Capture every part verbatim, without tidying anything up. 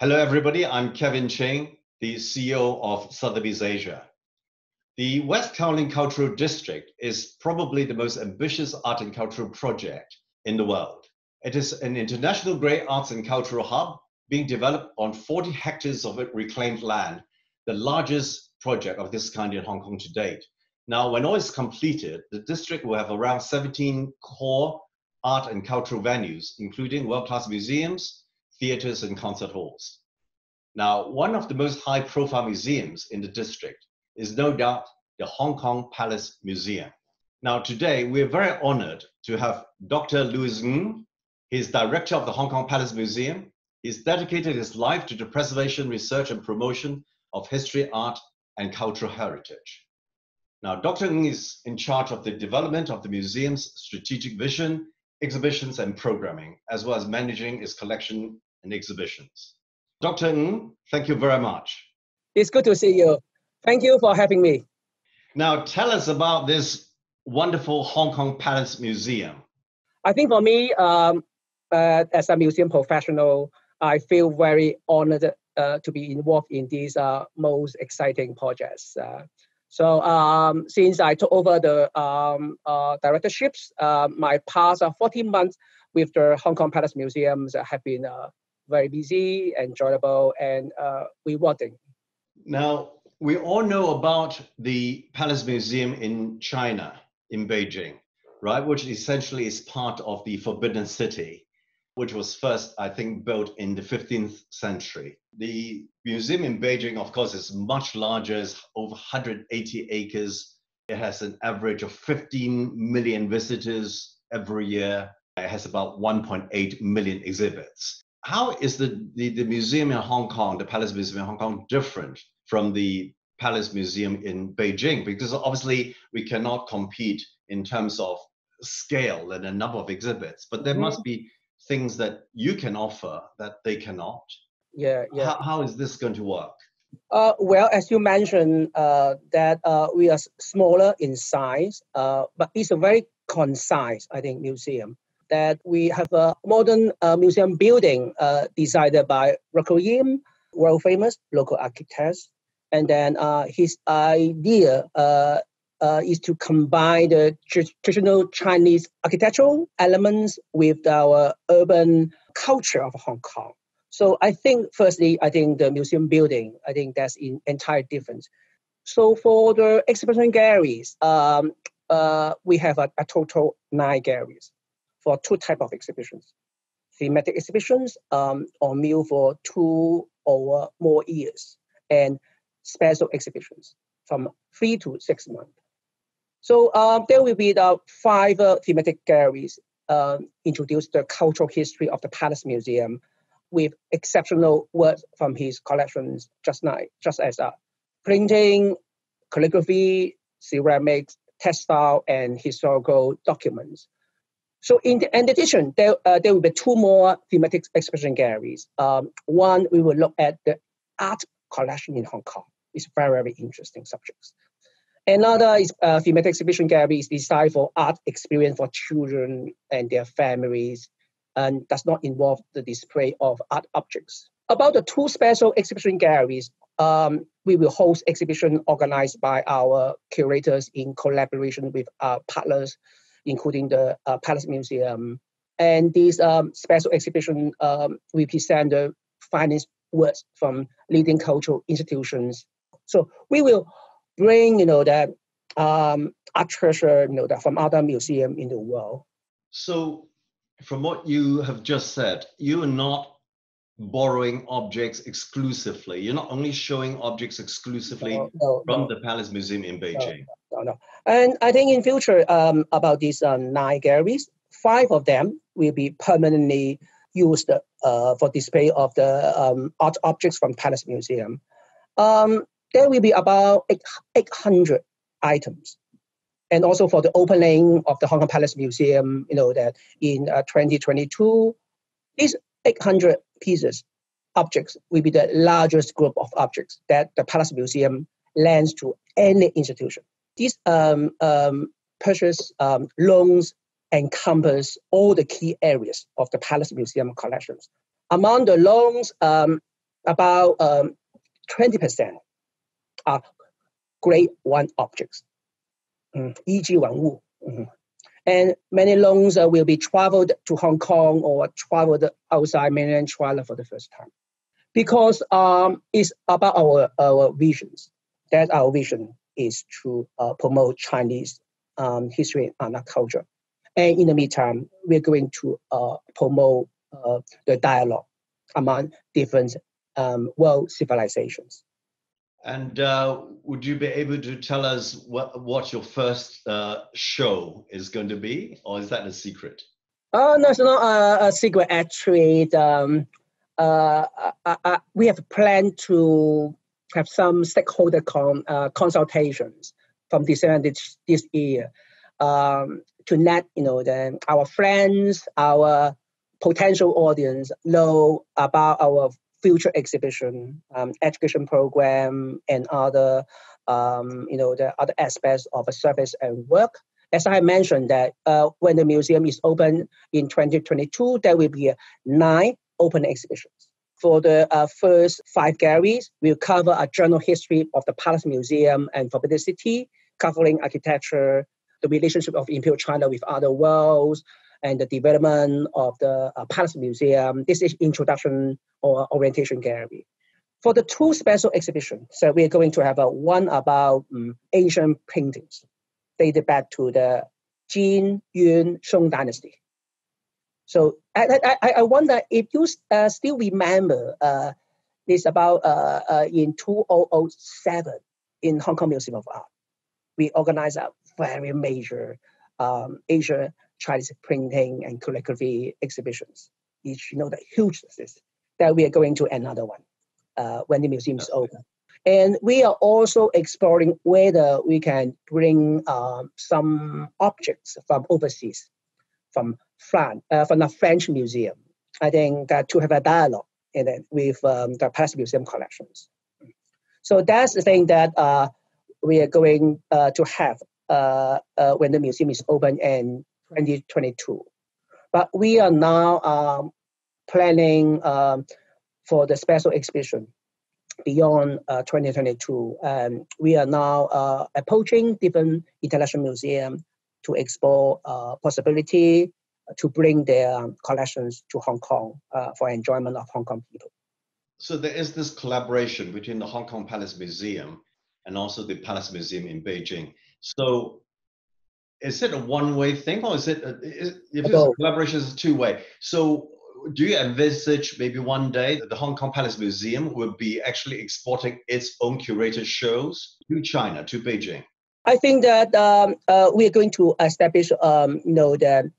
Hello, everybody. I'm Kevin Ching, the C E O of Sotheby's Asia. The West Kowloon Cultural District is probably the most ambitious art and cultural project in the world. It is an international grey arts and cultural hub being developed on forty hectares of reclaimed land, the largest project of this kind in Hong Kong to date. Now, when all is completed, the district will have around seventeen core art and cultural venues, including world-class museums, theatres and concert halls. Now, one of the most high-profile museums in the district is no doubt the Hong Kong Palace Museum. Now, today, we're very honoured to have Doctor Louis Ng. He's director of the Hong Kong Palace Museum. He's dedicated his life to the preservation, research and promotion of history, art and cultural heritage. Now, Doctor Ng is in charge of the development of the museum's strategic vision, exhibitions and programming, as well as managing its collection and exhibitions. Doctor Ng, thank you very much. It's good to see you. Thank you for having me. Now, tell us about this wonderful Hong Kong Palace Museum. I think for me, um, uh, as a museum professional, I feel very honored uh, to be involved in these uh, most exciting projects. Uh, so um, since I took over the um, uh, directorships, uh, my past uh, fourteen months with the Hong Kong Palace Museums have been uh, very busy, enjoyable, and uh, rewarding. Now, we all know about the Palace Museum in China, in Beijing, right? Which essentially is part of the Forbidden City, which was first, I think, built in the fifteenth century. The museum in Beijing, of course, is much larger, it's over one hundred eighty acres. It has an average of fifteen million visitors every year. It has about one point eight million exhibits. How is the, the, the museum in Hong Kong, the Palace Museum in Hong Kong, different from the Palace Museum in Beijing? Because obviously we cannot compete in terms of scale and the number of exhibits, but there mm-hmm. must be things that you can offer that they cannot. Yeah, yeah. How, how is this going to work? Uh, well, as you mentioned, uh, that uh, we are smaller in size, uh, but it's a very concise, I think, museum. That we have a modern uh, museum building uh, designed by Rocco Yim, world famous local architect, and then uh, his idea uh, uh, is to combine the traditional Chinese architectural elements with our urban culture of Hong Kong. So I think, firstly, I think the museum building, I think that's in entire difference. So for the exhibition galleries, um, uh, we have a, a total nine galleries. For two types of exhibitions, thematic exhibitions um, on meal for two or more years, and special exhibitions from three to six months. So um, there will be the five uh, thematic galleries uh, introduce the cultural history of the Palace Museum with exceptional works from his collections just now, just as uh, printing, calligraphy, ceramics, textile, and historical documents. So in, the, in addition, there, uh, there will be two more thematic exhibition galleries. Um, one, we will look at the art collection in Hong Kong. It's very, very interesting subjects. Another is, uh, thematic exhibition gallery is designed for art experience for children and their families and does not involve the display of art objects. About the two special exhibition galleries, um, we will host exhibition organized by our curators in collaboration with our partners, including the uh, Palace Museum. And these um, special exhibition um, represent the finest works from leading cultural institutions. So we will bring, you know, that um, art treasure, you know, that from other museums in the world. So from what you have just said, you are not borrowing objects exclusively. You're not only showing objects exclusively no, no, from no. the Palace Museum in Beijing. No, no, no. And I think in future, um, about these um, nine galleries, five of them will be permanently used uh, for display of the um, art objects from Palace Museum. Um, there will be about eight hundred items. And also for the opening of the Hong Kong Palace Museum, you know, that in uh, twenty twenty-two, these eight hundred pieces, objects will be the largest group of objects that the Palace Museum lends to any institution. These um, um, purchase um, loans encompass all the key areas of the Palace Museum collections. Among the loans, um, about um, twenty percent are grade one objects, um, for example, 文物. Mm-hmm. And many loans uh, will be traveled to Hong Kong or traveled outside mainland China for the first time, because um, it's about our, our visions. That our vision is to uh, promote Chinese um, history and art culture. And in the meantime, we're going to uh, promote uh, the dialogue among different um, world civilizations. And uh, would you be able to tell us what, what your first uh, show is going to be? Or is that a secret? Oh, no, it's not uh, a secret, actually. Um, uh, uh, uh, we have planned to have some stakeholder con uh, consultations from December this, this year um, to let you know, the, our friends, our potential audience know about our future exhibition, um, education program, and other, um, you know, the other aspects of a service and work. As I mentioned, that uh, when the museum is open in twenty twenty-two, there will be nine open exhibitions. For the uh, first five galleries, we'll cover a general history of the Palace Museum and Forbidden City, covering architecture, the relationship of Imperial China with other worlds, and the development of the uh, Palace Museum. This is introduction or orientation gallery. For the two special exhibitions, so we're going to have uh, one about um, ancient paintings dated back to the Jin, Yun, Song dynasty. So I, I, I wonder if you uh, still remember uh, this about uh, uh, in two thousand seven in Hong Kong Museum of Art. We organized a very major um, Asia Chinese printing and calligraphy exhibitions. You should know that huge this is, that we are going to another one uh, when the museum is open. And we are also exploring whether we can bring um, some objects from overseas, from France, uh, from the French museum. I think uh, to have a dialogue and then with um, the past museum collections. So that's the thing that uh, we are going uh, to have uh, uh, when the museum is open and twenty twenty-two, but we are now um, planning um, for the special exhibition beyond uh, twenty twenty-two. Um, we are now uh, approaching different international museums to explore uh, possibility to bring their collections to Hong Kong uh, for enjoyment of Hong Kong people. So there is this collaboration between the Hong Kong Palace Museum and also the Palace Museum in Beijing. So is it a one-way thing, or is it a, is, if it's a collaboration, it's a two-way? So do you envisage maybe one day that the Hong Kong Palace Museum will be actually exporting its own curated shows to China, to Beijing? I think that um, uh, we are going to establish, um, you know, the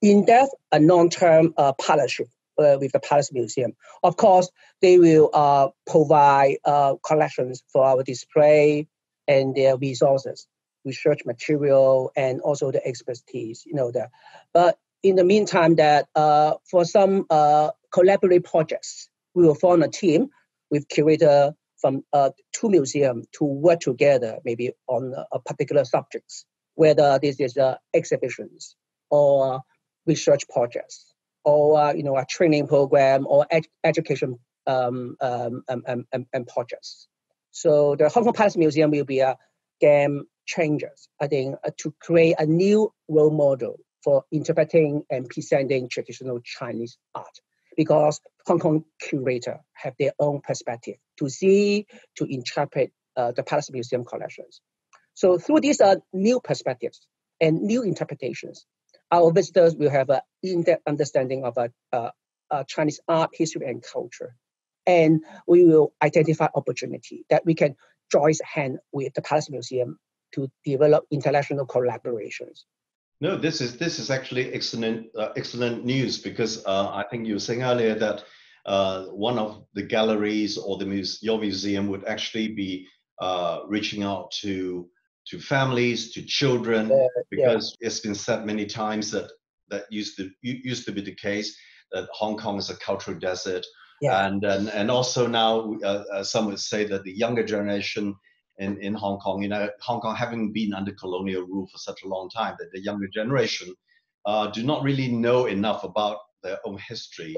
in-depth and long-term uh, partnership uh, with the Palace Museum. Of course, they will uh, provide uh, collections for our display and their resources, research material, and also the expertise, you know that. But in the meantime, that uh, for some uh, collaborative projects, we will form a team with curator from uh, two museums to work together, maybe on a particular subjects, whether this is uh, exhibitions or research projects, or uh, you know, a training program or ed education um, um, um, um, um, and projects. So the Hong Kong Palace Museum will be a game changers, I think, uh, to create a new role model for interpreting and presenting traditional Chinese art, because Hong Kong curators have their own perspective to see, to interpret uh, the Palace Museum collections. So through these uh, new perspectives and new interpretations, our visitors will have an in-depth understanding of uh, uh, uh, Chinese art, history, and culture. And we will identify opportunity that we can join hand with the Palace Museum to develop international collaborations. No, this is this is actually excellent uh, excellent news, because uh, I think you were saying earlier that uh, one of the galleries or the muse your museum would actually be uh, reaching out to to families, to children, uh, because yeah. It's been said many times that that used to used to be the case that Hong Kong is a cultural desert, yeah. and, and and also now uh, some would say that the younger generation In, in Hong Kong, you know, Hong Kong having been under colonial rule for such a long time, that the younger generation uh, do not really know enough about their own history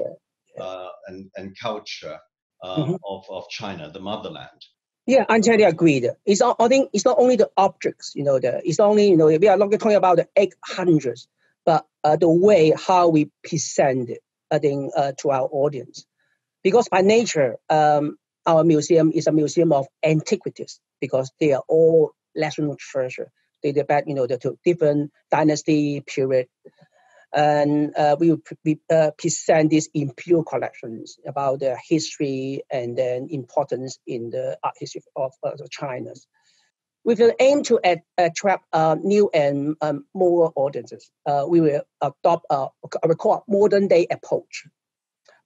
uh, and, and culture. uh, mm-hmm. of, of China, the motherland. Yeah, entirely agreed. It's not, I think it's not only the objects, you know, the, it's not only, you know, we are not talking about the eight hundreds, but uh, the way how we present it, I think, uh, to our audience. Because by nature, um, our museum is a museum of antiquities, because they are all national treasure. They debate, you know, the two different dynasty period. And uh, we we uh, present these in pure collections about the history and then importance in the art history of uh, China, with an aim to ad- attract uh, new and um, more audiences. Uh, we will adopt a, a modern day approach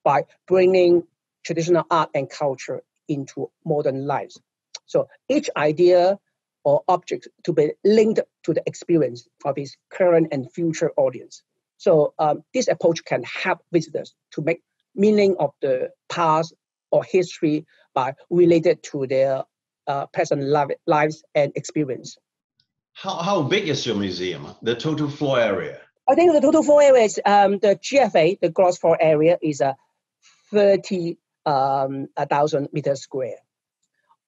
by bringing traditional art and culture into modern lives. So each idea or object to be linked to the experience of its current and future audience. So um, this approach can help visitors to make meaning of the past or history by related to their uh, present lives and experience. How, how big is your museum, the total floor area? I think the total floor area is um, the G F A, the gross floor area, is uh, thirty thousand meters square,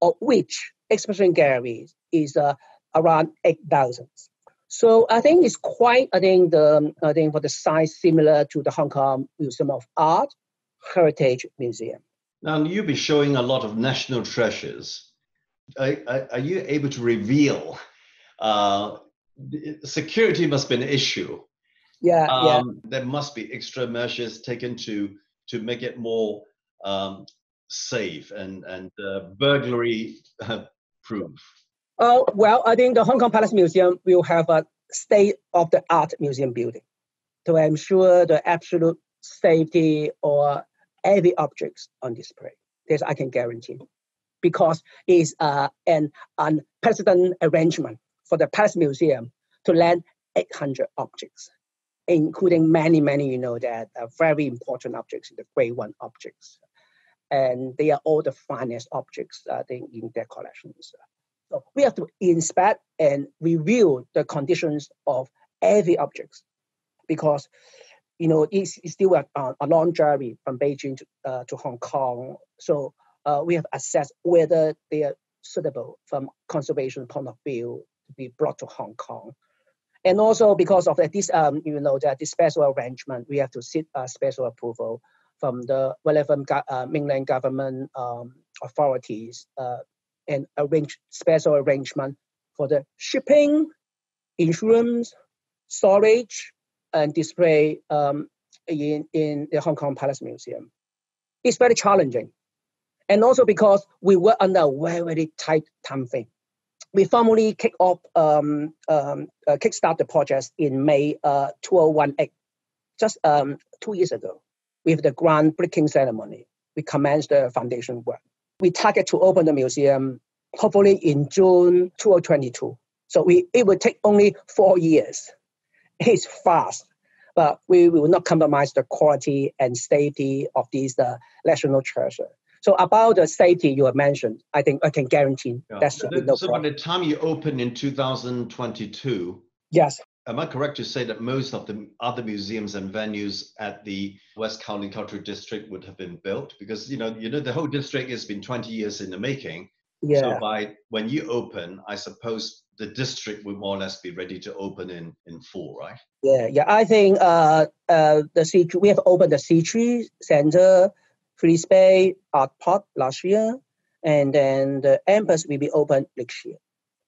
of which exhibition gallery is uh, around eight thousand. So I think it's quite, I think, the, I think for the size similar to the Hong Kong Museum of Art Heritage Museum. Now, you'll be showing a lot of national treasures. Are, are, are you able to reveal? Uh, security must be an issue. Yeah, um, yeah. There must be extra measures taken to, to make it more um, safe and, and uh, burglary proof. Uh, well, I think the Hong Kong Palace Museum will have a state-of-the-art museum building to ensure the absolute safety of every object on display. This I can guarantee, because it's uh, an unprecedented arrangement for the Palace Museum to land eight hundred objects, including many, many, you know, that are very important objects, the grade one objects. And they are all the finest objects uh, in their collections. So we have to inspect and review the conditions of every object, because, you know, it's, it's still a, a long journey from Beijing to, uh, to Hong Kong. So uh, we have assessed whether they are suitable from conservation point of view to be brought to Hong Kong. And also because of this, um, you know, that this special arrangement, we have to seek uh, special approval from the relevant uh, mainland government um, authorities, uh, and arrange special arrangement for the shipping, insurance, storage, and display um, in, in the Hong Kong Palace Museum. It's very challenging. And also because we were under a very, very tight time frame. We formally kick off, um, um, uh, kickstart the project in May uh, twenty eighteen, just um, two years ago. With the groundbreaking ceremony, we commenced the foundation work. We target to open the museum hopefully in June twenty twenty-two. So we, it will take only four years. It's fast, but we will not compromise the quality and safety of these uh, national treasure. So about the safety you have mentioned, I think I can guarantee yeah. that should be no so problem. So by the time you open in two thousand twenty-two, yes. Am I correct to say that most of the other museums and venues at the West Kowloon Cultural District would have been built? Because, you know, you know the whole district has been twenty years in the making. Yeah. So by when you open, I suppose the district will more or less be ready to open in, in full, right? Yeah, yeah. I think uh, uh, the C- we have opened the C three Center, Free Space, Art Park last year, and then the M plus will be open next year.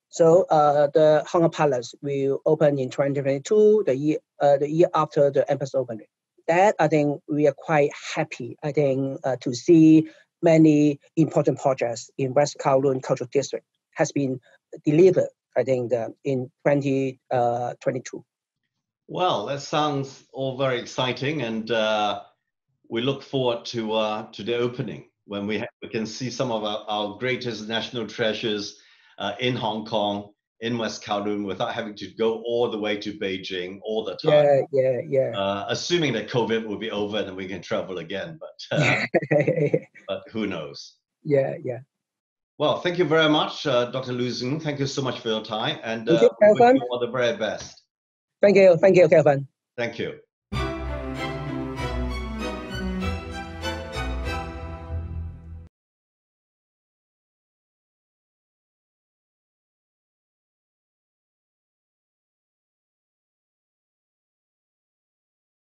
So uh, the Hong Kong Palace will open in twenty twenty-two, the year uh, the year after the M plus opening. That, I think, we are quite happy, I think, uh, to see many important projects in West Kowloon Cultural District has been delivered, I think, uh, in twenty twenty-two. Well, that sounds all very exciting, and uh, we look forward to, uh, to the opening when we, ha- we can see some of our, our greatest national treasures Uh, in Hong Kong, in West Kowloon, without having to go all the way to Beijing all the time. Yeah, yeah, yeah. Uh, assuming that COVID will be over and we can travel again, but uh, but who knows? Yeah, yeah. Well, thank you very much, uh, Doctor Louis Ng. Thank you so much for your time, and uh, you, wish you all the very best. Thank you, thank you, Kevin. Thank you.